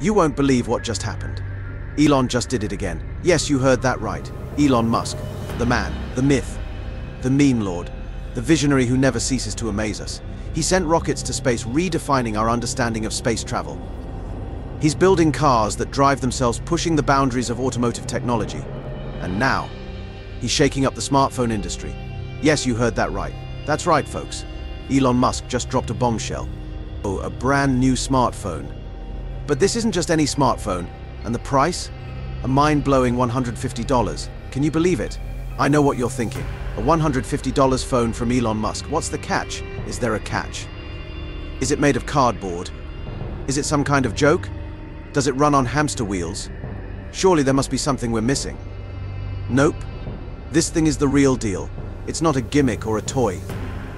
You won't believe what just happened. Elon just did it again. Yes, you heard that right. Elon Musk, the man, the myth, the meme lord, the visionary who never ceases to amaze us. He sent rockets to space, redefining our understanding of space travel. He's building cars that drive themselves, pushing the boundaries of automotive technology. And now, he's shaking up the smartphone industry. Yes, you heard that right. That's right, folks. Elon Musk just dropped a bombshell. Oh, a brand new smartphone. But this isn't just any smartphone. And the price? A mind-blowing $150. Can you believe it? I know what you're thinking. A $150 phone from Elon Musk. What's the catch? Is there a catch? Is it made of cardboard? Is it some kind of joke? Does it run on hamster wheels? Surely there must be something we're missing. Nope. This thing is the real deal. It's not a gimmick or a toy.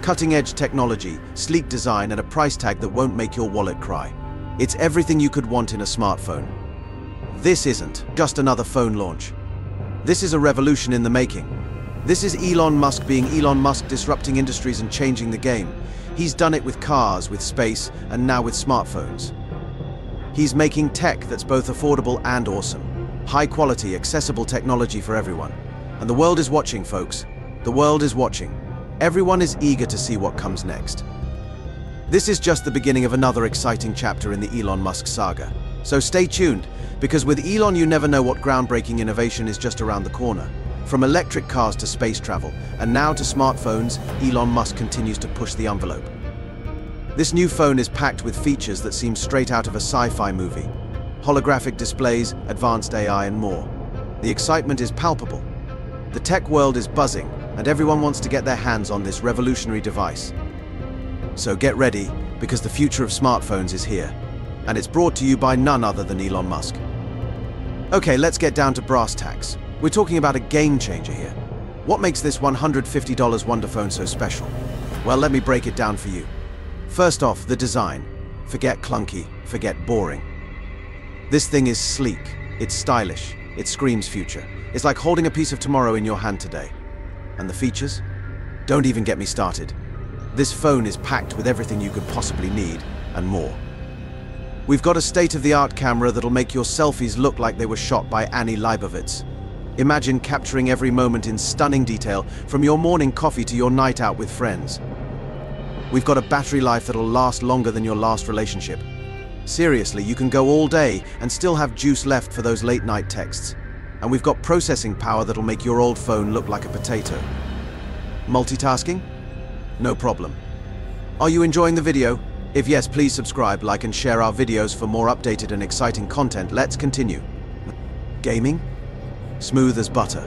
Cutting-edge technology, sleek design, and a price tag that won't make your wallet cry. It's everything you could want in a smartphone. This isn't just another phone launch. This is a revolution in the making. This is Elon Musk being Elon Musk, disrupting industries and changing the game. He's done it with cars, with space, and now with smartphones. He's making tech that's both affordable and awesome. High quality, accessible technology for everyone. And the world is watching, folks. The world is watching. Everyone is eager to see what comes next. This is just the beginning of another exciting chapter in the Elon Musk saga. So stay tuned, because with Elon you never know what groundbreaking innovation is just around the corner. From electric cars to space travel, and now to smartphones, Elon Musk continues to push the envelope. This new phone is packed with features that seem straight out of a sci-fi movie. Holographic displays, advanced AI, and more. The excitement is palpable. The tech world is buzzing, and everyone wants to get their hands on this revolutionary device. So get ready, because the future of smartphones is here. And it's brought to you by none other than Elon Musk. Okay, let's get down to brass tacks. We're talking about a game changer here. What makes this $150 Wonderphone so special? Well, let me break it down for you. First off, the design. Forget clunky, forget boring. This thing is sleek, it's stylish, it screams future. It's like holding a piece of tomorrow in your hand today. And the features? Don't even get me started. This phone is packed with everything you could possibly need, and more. We've got a state-of-the-art camera that'll make your selfies look like they were shot by Annie Leibovitz. Imagine capturing every moment in stunning detail, from your morning coffee to your night out with friends. We've got a battery life that'll last longer than your last relationship. Seriously, you can go all day and still have juice left for those late-night texts. And we've got processing power that'll make your old phone look like a potato. Multitasking? No problem. Are you enjoying the video? If yes, please subscribe, like, and share our videos for more updated and exciting content. Let's continue. Gaming? Smooth as butter.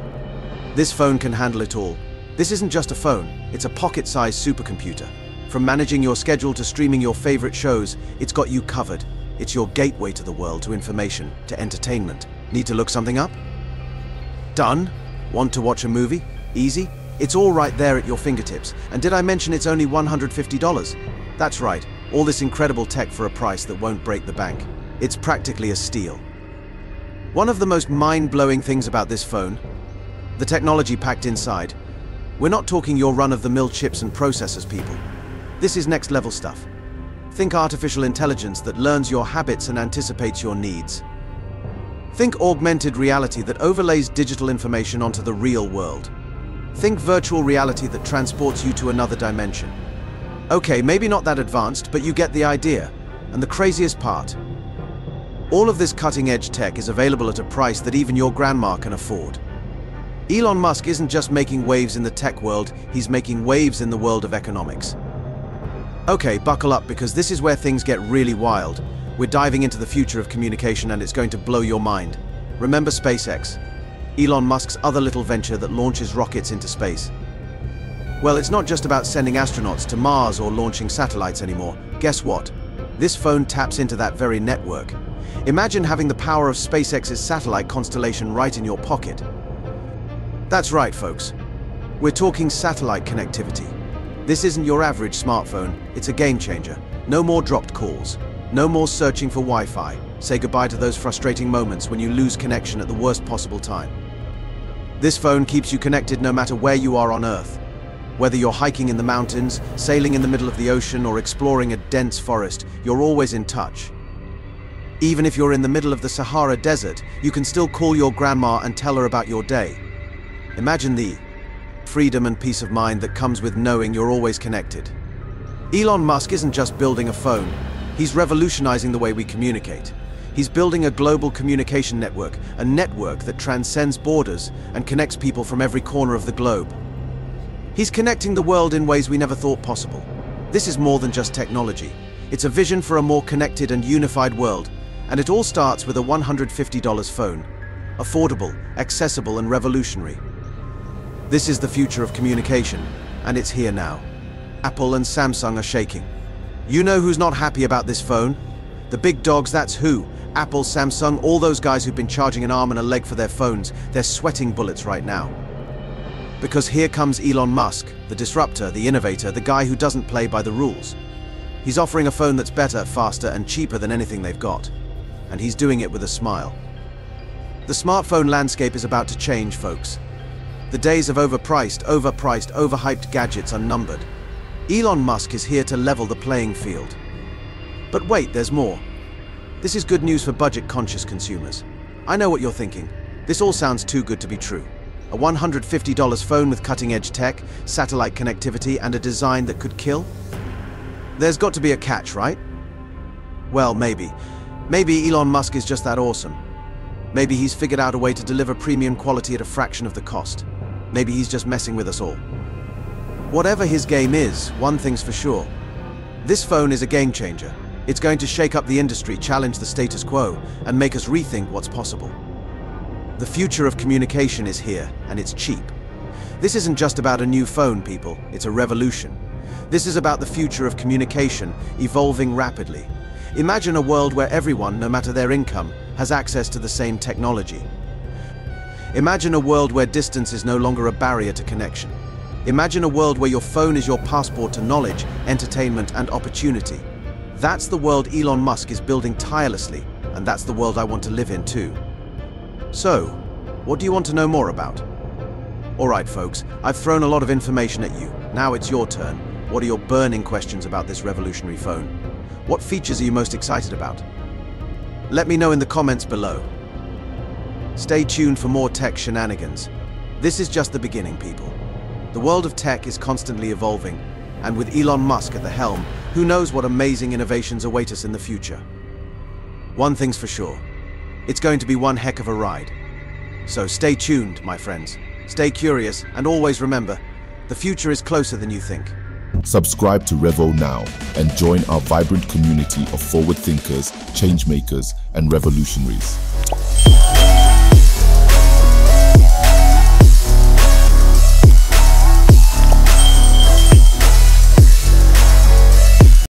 This phone can handle it all. This isn't just a phone, it's a pocket-sized supercomputer. From managing your schedule to streaming your favorite shows, it's got you covered. It's your gateway to the world, to information, to entertainment. Need to look something up? Done. Want to watch a movie? Easy. It's all right there at your fingertips. And did I mention it's only $150? That's right, all this incredible tech for a price that won't break the bank. It's practically a steal. One of the most mind-blowing things about this phone, the technology packed inside. We're not talking your run-of-the-mill chips and processors, people. This is next-level stuff. Think artificial intelligence that learns your habits and anticipates your needs. Think augmented reality that overlays digital information onto the real world. Think virtual reality that transports you to another dimension. Okay, maybe not that advanced, but you get the idea. And the craziest part, all of this cutting-edge tech is available at a price that even your grandma can afford. Elon Musk isn't just making waves in the tech world, he's making waves in the world of economics. Okay, buckle up, because this is where things get really wild. We're diving into the future of communication, and it's going to blow your mind. Remember SpaceX, Elon Musk's other little venture that launches rockets into space? Well, it's not just about sending astronauts to Mars or launching satellites anymore. Guess what? This phone taps into that very network. Imagine having the power of SpaceX's satellite constellation right in your pocket. That's right, folks. We're talking satellite connectivity. This isn't your average smartphone, it's a game changer. No more dropped calls. No more searching for Wi-Fi. Say goodbye to those frustrating moments when you lose connection at the worst possible time. This phone keeps you connected no matter where you are on Earth. Whether you're hiking in the mountains, sailing in the middle of the ocean, or exploring a dense forest, you're always in touch. Even if you're in the middle of the Sahara Desert, you can still call your grandma and tell her about your day. Imagine the freedom and peace of mind that comes with knowing you're always connected. Elon Musk isn't just building a phone, he's revolutionizing the way we communicate. He's building a global communication network, a network that transcends borders and connects people from every corner of the globe. He's connecting the world in ways we never thought possible. This is more than just technology. It's a vision for a more connected and unified world, and it all starts with a $150 phone. Affordable, accessible, and revolutionary. This is the future of communication, and it's here now. Apple and Samsung are shaking. You know who's not happy about this phone? The big dogs, that's who. Apple, Samsung, all those guys who've been charging an arm and a leg for their phones, they're sweating bullets right now. Because here comes Elon Musk, the disruptor, the innovator, the guy who doesn't play by the rules. He's offering a phone that's better, faster, and cheaper than anything they've got. And he's doing it with a smile. The smartphone landscape is about to change, folks. The days of overpriced, overhyped gadgets are numbered. Elon Musk is here to level the playing field. But wait, there's more. This is good news for budget-conscious consumers. I know what you're thinking. This all sounds too good to be true. A $150 phone with cutting-edge tech, satellite connectivity, and a design that could kill? There's got to be a catch, right? Well, maybe. Maybe Elon Musk is just that awesome. Maybe he's figured out a way to deliver premium quality at a fraction of the cost. Maybe he's just messing with us all. Whatever his game is, one thing's for sure. This phone is a game changer. It's going to shake up the industry, challenge the status quo, and make us rethink what's possible. The future of communication is here, and it's cheap. This isn't just about a new phone, people. It's a revolution. This is about the future of communication, evolving rapidly. Imagine a world where everyone, no matter their income, has access to the same technology. Imagine a world where distance is no longer a barrier to connection. Imagine a world where your phone is your passport to knowledge, entertainment, and opportunity. That's the world Elon Musk is building tirelessly, and that's the world I want to live in too. So, what do you want to know more about? Alright folks, I've thrown a lot of information at you. Now it's your turn. What are your burning questions about this revolutionary phone? What features are you most excited about? Let me know in the comments below. Stay tuned for more tech shenanigans. This is just the beginning, people. The world of tech is constantly evolving, and with Elon Musk at the helm, who knows what amazing innovations await us in the future. One thing's for sure. It's going to be one heck of a ride. So stay tuned, my friends. Stay curious, and always remember, the future is closer than you think. Subscribe to Revo Now and join our vibrant community of forward thinkers, changemakers, and revolutionaries.